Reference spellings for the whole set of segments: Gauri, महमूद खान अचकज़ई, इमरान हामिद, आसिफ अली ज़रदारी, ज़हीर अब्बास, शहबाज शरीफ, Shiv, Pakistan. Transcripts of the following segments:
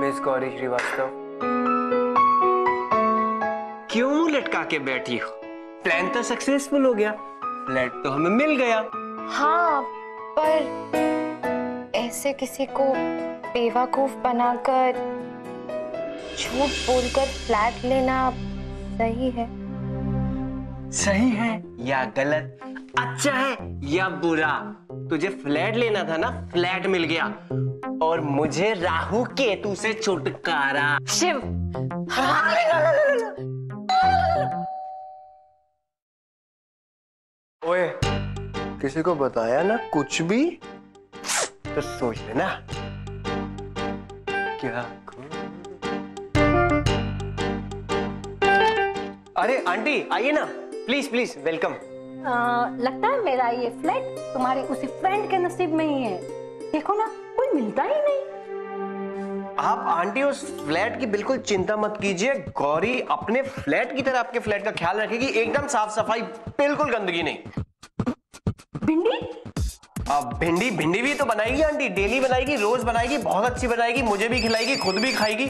Miss Gauri Srivastava. क्यों मुंह लटका के बैठी हो? प्लान तो सक्सेसफुल हो गया, फ्लैट तो हमें मिल गया। हाँ, पर ऐसे किसी को बेवकूफ बनाकर झूठ बोलकर फ्लैट लेना सही है? सही है या गलत, अच्छा है या बुरा? तुझे फ्लैट लेना था ना, फ्लैट मिल गया और मुझे राहु केतु से छुटकारा। शिव, ओए, किसी को बताया ना कुछ भी? तो सोच लेना क्या। अरे आंटी आइए ना, प्लीज प्लीज वेलकम। लगता है मेरा ये फ्लैट तुम्हारी उसी फ्रेंड के नसीब में ही है। देखो ना, कोई मिलता ही नहीं। आप आंटी उस फ्लैट की बिल्कुल चिंता मत कीजिए। गौरी अपने फ्लैट की तरह आपके फ्लैट का ख्याल रखेगी, एकदम साफ सफाई, बिल्कुल गंदगी नहीं। भिंडी? भिंडी भिंडी भी तो बनाएगी आंटी, डेली बनाएगी, रोज बनाएगी, बहुत अच्छी बनाएगी, मुझे भी खिलाएगी, खुद भी खाएगी।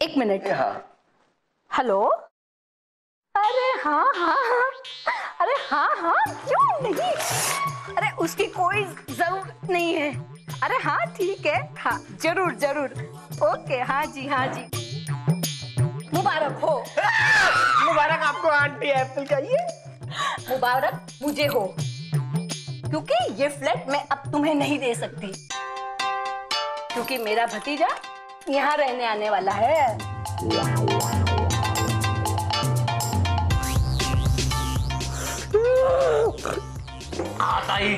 एक मिनट। हेलो। अरे हाँ हाँ हाँ, अरे हाँ हाँ, क्यों नहीं, अरे उसकी कोई जरूरत नहीं है। अरे हाँ ठीक है, हाँ जरूर जरूर, ओके, हाँ जी हाँ जी, मुबारक हो। मुबारक आपको आंटी, एप्पल का ये मुबारक मुझे हो, क्योंकि ये फ्लैट मैं अब तुम्हें नहीं दे सकती, क्योंकि मेरा भतीजा यहाँ रहने आने वाला है। आता ही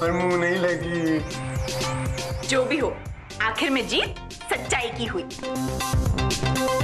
पर मुंह नहीं लगी। जो भी हो, आखिर में जीत सच्चाई की हुई।